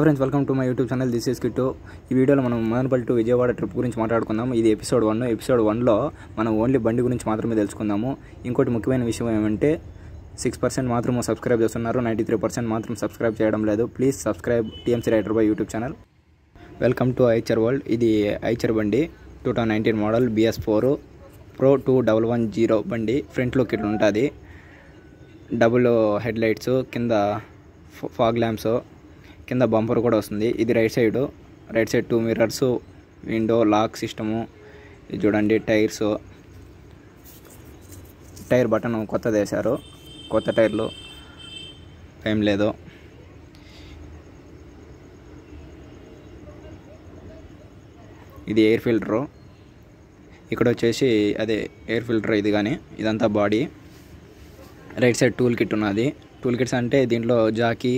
Hi friends welcome to my YouTube channel this is Kittu. ई वीडियोलो మనం మదనపల్లి టు విజయవాడ ట్రిప్ గురించి మాట్లాడుకుందాం। ఇది ఎపిసోడ్ 1 లో మనం ఓన్లీ బండి గురించి మాత్రమే తెలుసుకుందాము। ఇంకొకటి ముఖ్యమైన విషయం ఏమంటే 6% మాత్రమే సబ్స్క్రైబ్ చేస్తున్నారు, 93% మాత్రమే సబ్స్క్రైబ్ చేయడం లేదు। Please subscribe TMC rider boy YouTube channel. Welcome to Eicher world. ఇది ఐచర్ బండి 2019 మోడల్ BS4 Pro 2110 బండి। ఫ్రంట్ లో కిట్ ఉంటది, డబుల్ హెడ్ లైట్స్, కింద ఫాగ్ ల్యాంప్స్, కింద బంపర్ కూడా వస్తుంది। ఇది right side 2 mirrors, window lock system, ఇది చూడండి టైర్స్, టైర్ బటన్ కొత్తది వేశారు, కొత్త టైర్లు ఏం లేదు। ఇది ఎయిర్ ఫిల్టరు, ఇక్కడ వచ్చేసి అదే ఎయిర్ ఫిల్టర్ ఇది, కానీ ఇదంతా body. Right side tool kit ఉన్నది। టూల్ కిట్స్ అంటే దీంట్లో జాకీ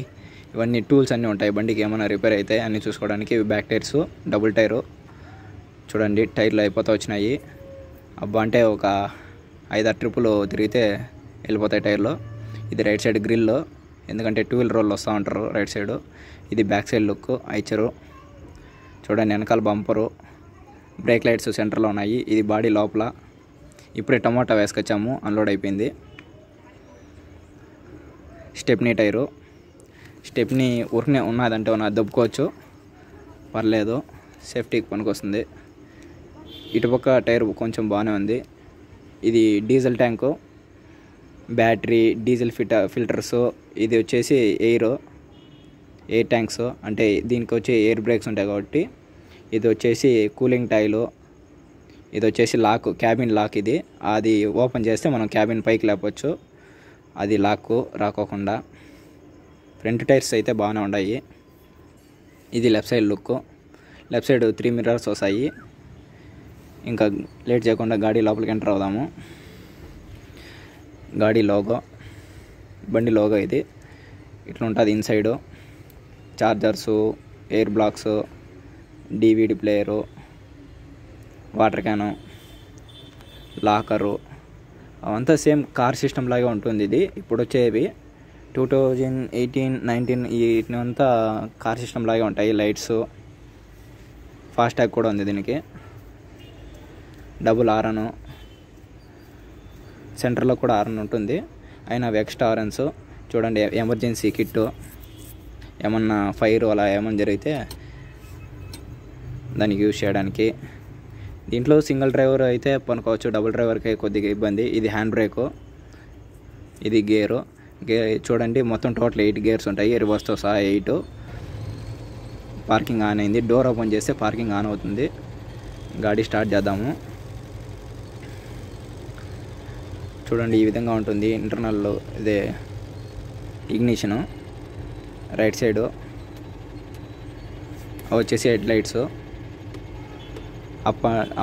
ఇవన్నీ టూల్స్ అన్నీ ఉంటాయి, బండికి ఏమైనా రిపేర్ అయితే అన్నీ చూసుకోవడానికి। బ్యాక్ టైర్స్, డబుల్ టైరు, చూడండి టైర్లు అయిపోతూ వచ్చినాయి। అబ్బా అంటే ఒక 5-6 ట్రిప్పులు తిరిగితే వెళ్ళిపోతాయి టైర్లు। ఇది రైట్ సైడ్ గ్రిల్, ఎందుకంటే టూ వీల్ రోల్ వస్తూ ఉంటారు రైట్ సైడు। ఇది బ్యాక్ సైడ్ లుక్ ఐచరు, చూడండి వెనకాల బంపరు, బ్రేక్ లైట్స్ సెంటర్లో ఉన్నాయి। ఇది బాడీ లోపల, ఇప్పుడే టమాటా వేసుకొచ్చాము, అన్లోడ్ అయిపోయింది। స్టెప్నీ టైరు, స్టెప్ని ఊరికనే ఉన్నదంటే ఉన్నది దొబ్బుకోవచ్చు, పర్లేదు, సేఫ్టీకి పనికొస్తుంది। ఇటుపక్క టైర్ కొంచెం బాగానే ఉంది। ఇది diesel tank, battery, diesel filters, ఇది వచ్చేసి ఎయిర్ ట్యాంక్స్, అంటే దీనికి వచ్చి ఎయిర్ బ్రేక్స్ ఉంటాయి కాబట్టి। ఇది వచ్చేసి కూలింగ్ టైలు, ఇది వచ్చేసి లాక్, క్యాబిన్ లాక్ ఇది, అది ఓపెన్ చేస్తే మనం క్యాబిన్ పైకి లేపవచ్చు, అది లాక్ రాకోకుండా। ఫ్రంట్ టైర్స్ అయితే బాగానే ఉన్నాయి। ఇది left side look, left side 3 mirrors వస్తాయి। ఇంకా లేట్ చేయకుండా గాడి లోపలికి ఎంటర్ అవుదాము। గాడి లోగో, బండి లోగో ఇది ఇట్లా ఉంటుంది। Inside chargers, air blocks, DVD player, water can, locker, అవంతా సేమ్ కార్ సిస్టమ్ లాగే ఉంటుంది। ఇది ఇప్పుడు వచ్చేవి 2018-19 వీటినంతా కార్ సిస్టమ్ లాగే ఉంటాయి। లైట్స్, ఫాస్టాగ్ కూడా ఉంది దీనికి, డబుల్ హారన్, సెంటర్లో కూడా హారన్ ఉంటుంది, అయినా అవి ఎక్స్ట్రా హారన్స్। చూడండి ఎమర్జెన్సీ కిట్, ఏమన్నా ఫైర్ అలా ఏమన్నా జరిగితే దానికి యూజ్ చేయడానికి। దీంట్లో సింగిల్ డ్రైవర్ అయితే పనుకోవచ్చు, డబుల్ డ్రైవర్కి కొద్దిగా ఇబ్బంది। ఇది హ్యాండ్ బ్రేకు, ఇది గేరు, చూడండి మొత్తం టోటల్ 8 గేర్స్ ఉంటాయి, రివర్స్తో సహా 8। పార్కింగ్ ఆన్ అయింది, డోర్ ఓపెన్ చేస్తే పార్కింగ్ ఆన్ అవుతుంది। గాడి స్టార్ట్ చేద్దాము, చూడండి ఈ విధంగా ఉంటుంది ఇంటర్నల్, ఇదే ఇగ్నిషను, రైట్ సైడు వచ్చేసి head lights,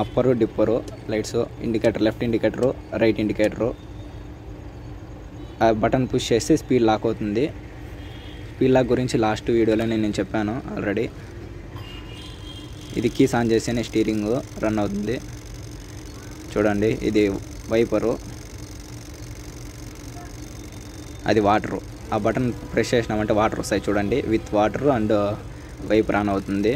upper dipper lights, indicator, left indicator, right indicator, ఆ బటన్ పుష్ చేస్తే స్పీడ్ లాక్ అవుతుంది। స్పీడ్ లాక్ గురించి లాస్ట్ వీడియోలో నేను చెప్పాను ఆల్రెడీ। ఇది కీస్ ఆన్ చేస్తేనే స్టీరింగ్ రన్ అవుతుంది, చూడండి ఇది వైపరు, అది వాటరు, ఆ బటన్ ప్రెస్ చేసినామంటే వాటర్ వస్తాయి, చూడండి with water and wiper on అవుతుంది।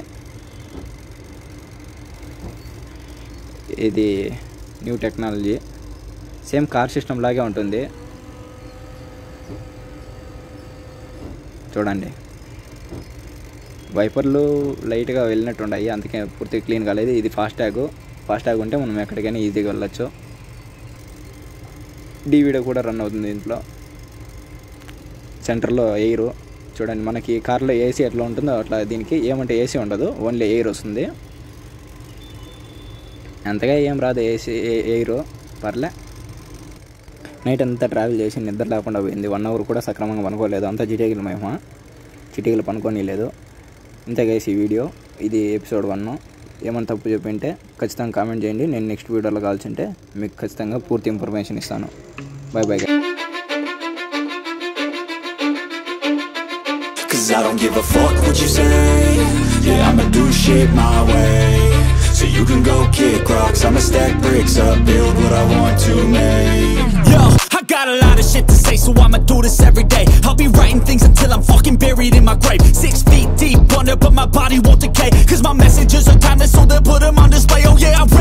ఇది new technology, same car system లాగే ఉంటుంది, చూడండి వైపర్లు లైట్గా వెళ్ళినట్టు ఉన్నాయి, అందుకే పూర్తి క్లీన్ కాలేదు। ఇది ఫాస్టాగ్ ఉంటే మనం ఎక్కడికైనా ఈజీగా వెళ్ళచ్చు। DVD కూడా రన్ అవుతుంది దీంట్లో, సెంటర్లో ఎయిర్, చూడండి మనకి కార్లో ఏసీ ఎట్లా ఉంటుందో అట్లా దీనికి ఏమంటే ఏసీ ఉండదు, ఓన్లీ ఎయిర్ వస్తుంది, అంతగా ఏం రాదు ఏసీ ఎయిర్, పర్లే। నైట్ అంతా ట్రావెల్ చేసి నిద్ర లేకుండా పోయింది, 1 hour కూడా సక్రమంగా పనుకోలేదు, అంతా చిటికలు మేము చిటికలు పనుకొని లేదు। ఇంతకేసి ఈ వీడియో, ఇది ఎపిసోడ్ 1, ఏమైనా తప్పు చెప్పింటే ఖచ్చితంగా కామెంట్ చేయండి, నేను నెక్స్ట్ వీడియోలో కావాల్సింటే మీకు ఖచ్చితంగా పూర్తి ఇన్ఫర్మేషన్ ఇస్తాను। Bye bye guys. Cause I don't give a fuck what you say. Yeah, I'ma do shit my way. So you can go kick rocks, I'ma stack bricks up, build what I want to make. Yo, I got a lot of shit to say, so I'ma do this every day. I'll be writing things until I'm fucking buried in my grave. 6 feet deep, but my body won't decay, cause my messages are timeless, so they'll put them on display. Oh yeah, I